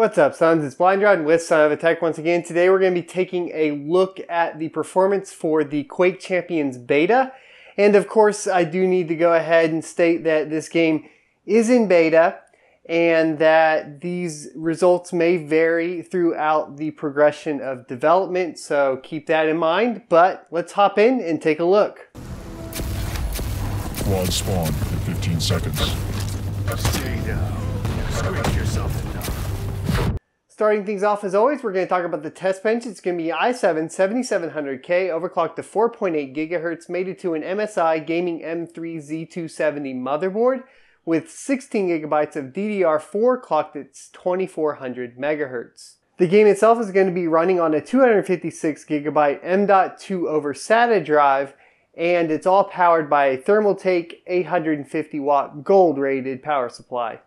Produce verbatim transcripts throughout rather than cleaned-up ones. What's up, sons? It's Blind Rod with Son of a Tech once again. Today we're going to be taking a look at the performance for the Quake Champions beta. And of course, I do need to go ahead and state that this game is in beta and that these results may vary throughout the progression of development. So keep that in mind, but let's hop in and take a look. Quad spawn in fifteen seconds. Stay down. Scream yourself. Starting things off as always, we're going to talk about the test bench. It's going to be i seven seventy-seven hundred K, overclocked to four point eight gigahertz, mated to an M S I Gaming M three Z two seventy motherboard with sixteen gigabytes of D D R four, clocked at twenty-four hundred megahertz. The game itself is going to be running on a two hundred fifty-six gigabyte M dot two over SATA drive, and it's all powered by a Thermaltake eight hundred fifty watt gold rated power supply.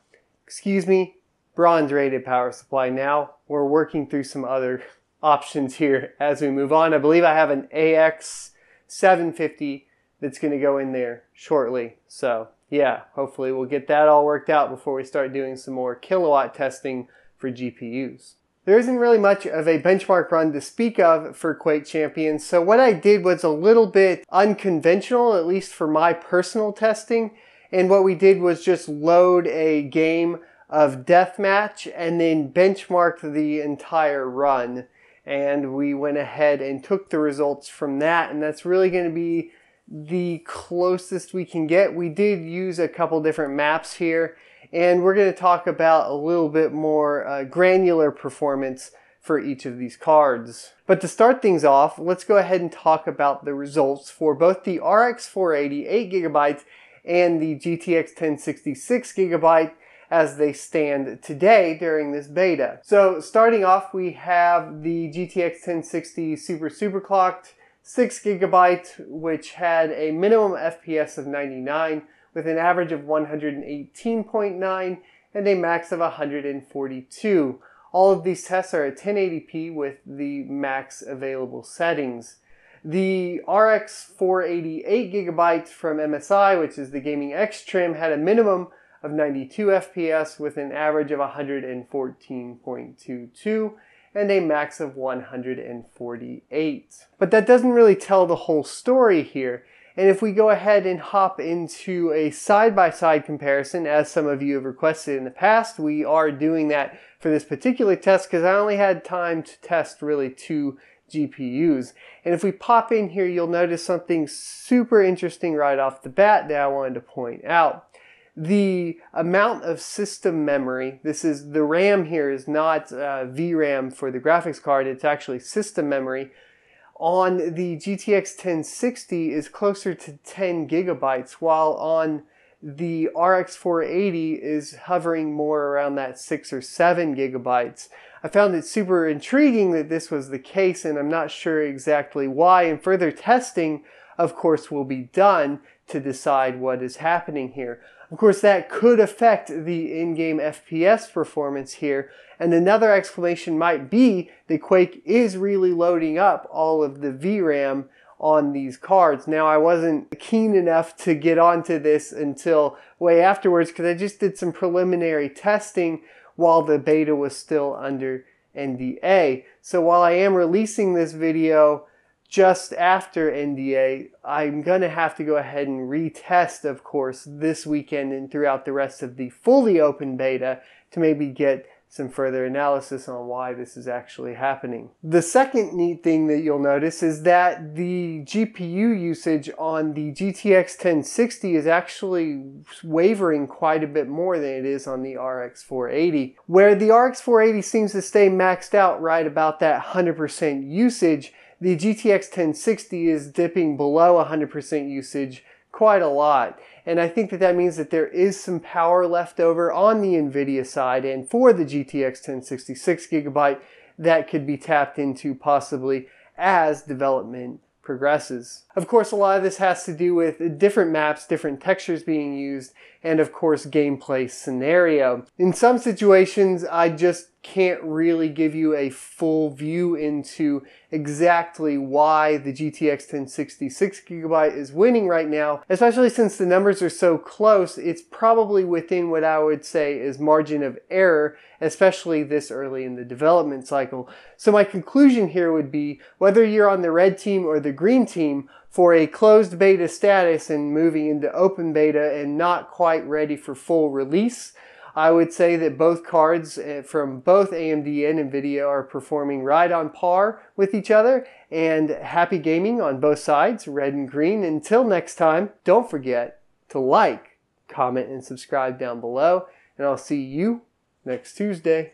Excuse me. Bronze rated power supply. Now we're working through some other options here as we move on. I believe I have an A X seven fifty that's going to go in there shortly. So yeah, hopefully we'll get that all worked out before we start doing some more kilowatt testing for G P Us. There isn't really much of a benchmark run to speak of for Quake Champions. So what I did was a little bit unconventional, at least for my personal testing. And what we did was just load a game of deathmatch and then benchmarked the entire run, and we went ahead and took the results from that, and that's really going to be the closest we can get. We did use a couple different maps here, and we're going to talk about a little bit more uh, granular performance for each of these cards. But to start things off, let's go ahead and talk about the results for both the R X four eighty eight gigabyte and the G T X ten sixty six gigabyte as they stand today during this beta. So starting off, we have the G T X ten sixty super super clocked six gigabyte, which had a minimum F P S of ninety-nine with an average of one hundred eighteen point nine and a max of one hundred forty-two. All of these tests are at ten eighty p with the max available settings. The R X four eighty eight gigabyte from M S I, which is the Gaming X trim, had a minimum of ninety-two F P S with an average of one hundred fourteen point two two and a max of one hundred forty-eight. But that doesn't really tell the whole story here. And if we go ahead and hop into a side-by-side comparison, as some of you have requested in the past, we are doing that for this particular test because I only had time to test really two G P Us. And if we pop in here, you'll notice something super interesting right off the bat that I wanted to point out. The amount of system memory, this is the RAM here, is not uh, V RAM for the graphics card, it's actually system memory, on the G T X ten sixty is closer to ten gigabytes, while on the R X four eighty is hovering more around that six or seven gigabytes. I found it super intriguing that this was the case, and I'm not sure exactly why, and further testing, of course, will be done to decide what is happening here. Of course, that could affect the in-game F P S performance here, and another explanation might be that Quake is really loading up all of the V RAM on these cards. Now, I wasn't keen enough to get onto this until way afterwards because I just did some preliminary testing while the beta was still under N D A. So while I am releasing this video just after N D A, I'm gonna have to go ahead and retest, of course, this weekend and throughout the rest of the fully open beta to maybe get some further analysis on why this is actually happening. The second neat thing that you'll notice is that the G P U usage on the G T X ten sixty is actually wavering quite a bit more than it is on the R X four eighty. Where the R X four eighty seems to stay maxed out right about that one hundred percent usage, the G T X ten sixty is dipping below one hundred percent usage quite a lot. And I think that that means that there is some power left over on the NVIDIA side and for the G T X ten sixty six gigabyte that could be tapped into possibly as development progresses. Of course, a lot of this has to do with different maps, different textures being used, and of course gameplay scenario. In some situations, I just can't really give you a full view into exactly why the G T X ten sixty six gigabyte is winning right now, especially since the numbers are so close. It's probably within what I would say is margin of error, especially this early in the development cycle. So my conclusion here would be, whether you're on the red team or the green team, for a closed beta status and moving into open beta and not quite ready for full release, I would say that both cards from both A M D and NVIDIA are performing right on par with each other, and happy gaming on both sides, red and green. Until next time, don't forget to like, comment, and subscribe down below, and I'll see you next Tuesday.